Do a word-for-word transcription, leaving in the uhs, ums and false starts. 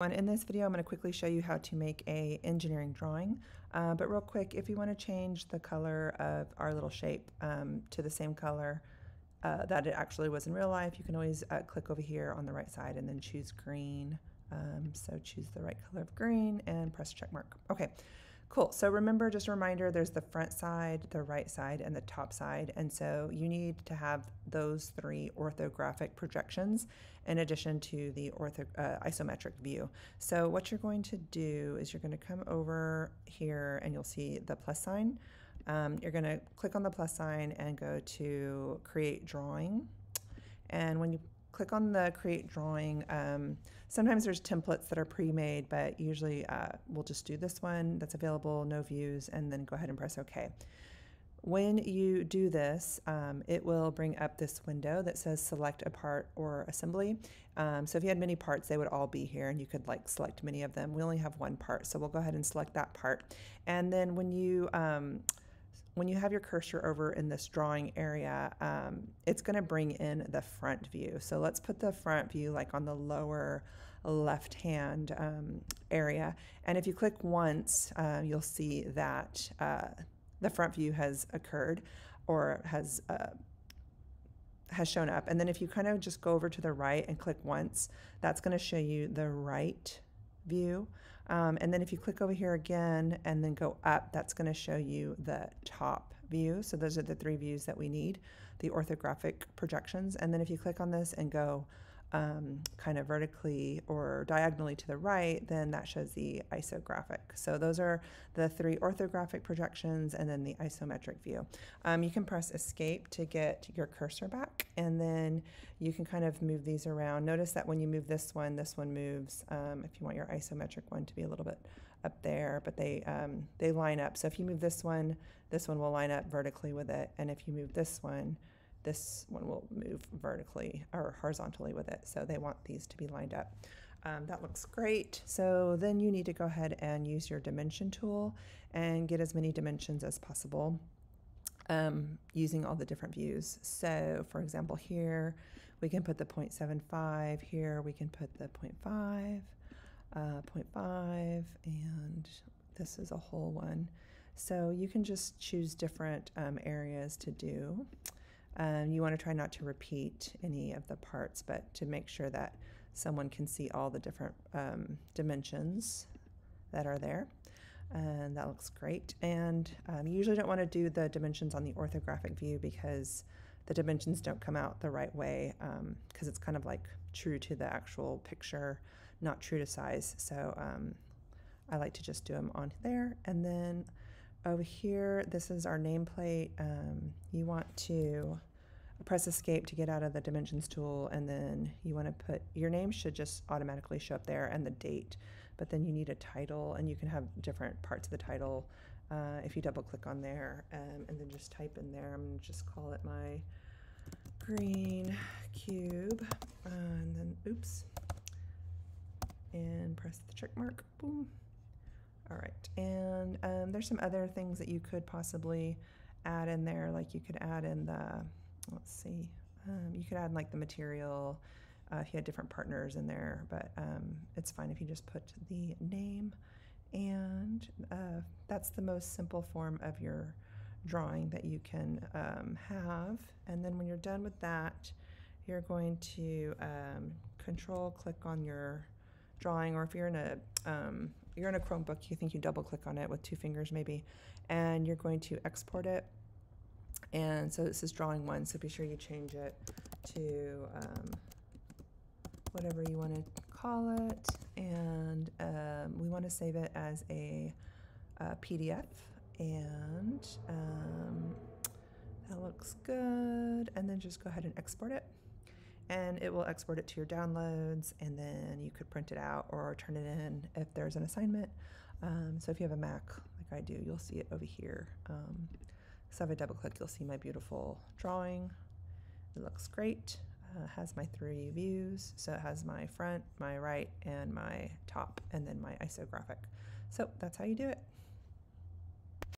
In this video, I'm going to quickly show you how to make a engineering drawing, uh, but real quick, if you want to change the color of our little shape um, to the same color uh, that it actually was in real life, you can always uh, click over here on the right side and then choose green. Um, so choose the right color of green and press check mark. Okay, cool. So remember, just a reminder, there's the front side, the right side, and the top side. And so you need to have those three orthographic projections in addition to the ortho, uh, isometric view. So what you're going to do is you're going to come over here and you'll see the plus sign. Um, you're going to click on the plus sign and go to create drawing. And when you click on the create drawing. Um, sometimes there's templates that are pre-made, but usually uh, we'll just do this one that's available, no views, and then go ahead and press OK. When you do this, um, it will bring up this window that says select a part or assembly. Um, so if you had many parts, they would all be here and you could like select many of them. We only have one part, so we'll go ahead and select that part. And then when you um, When you have your cursor over in this drawing area, um, it's going to bring in the front view. So let's put the front view like on the lower left hand um, area. And if you click once, uh, you'll see that uh, the front view has occurred or has uh, has shown up. And then if you kind of just go over to the right and click once, that's going to show you the right view. Um, and then if you click over here again and then go up, that's going to show you the top view. So those are the three views that we need, the orthographic projections. And then if you click on this and go um, kind of vertically or diagonally to the right, then that shows the isographic. So those are the three orthographic projections and then the isometric view. Um, you can press escape to get your cursor back, and then you can kind of move these around. Notice that when you move this one, this one moves. Um, if you want your isometric one to be a little bit up there, but they um, they line up. So if you move this one, this one will line up vertically with it, and if you move this one, this one will move vertically or horizontally with it. So they want these to be lined up. Um, that looks great. So then you need to go ahead and use your dimension tool and get as many dimensions as possible um, using all the different views. So for example, here we can put the zero point seven five, here we can put the zero point five, uh, zero point five, and this is a whole one. So you can just choose different um, areas to do. Um, you want to try not to repeat any of the parts, but to make sure that someone can see all the different um, dimensions that are there. And that looks great. And um, you usually don't want to do the dimensions on the orthographic view because the dimensions don't come out the right way, because um, it's kind of like true to the actual picture, not true to size. So um, I like to just do them on there. And then over here, this is our nameplate. Um, you want to press escape to get out of the dimensions tool, and then you want to put your name should just automatically show up there and the date, but then you need a title, and you can have different parts of the title uh, if you double click on there um, and then just type in there. I'm going to just call it my green cube, uh, and then oops, and press the check mark. Boom. All right, and um, there's some other things that you could possibly add in there, like you could add in the, let's see, um, you could add like the material, uh, if you had different partners in there, but um, it's fine if you just put the name, and uh, that's the most simple form of your drawing that you can um, have. And then when you're done with that, you're going to um, control click on your drawing, or if you're in a um, you're in a Chromebook, you think you double click on it with two fingers maybe, and you're going to export it. And so this is drawing one, so be sure you change it to um, whatever you want to call it, and um, we want to save it as a, a P D F, and um, that looks good, and then just go ahead and export it. And it will export it to your downloads, and then you could print it out or turn it in if there's an assignment. Um, so if you have a Mac, like I do, you'll see it over here. Um, so if I double click, you'll see my beautiful drawing. It looks great. Uh, has my three views. So it has my front, my right, and my top, and then my isographic. So that's how you do it.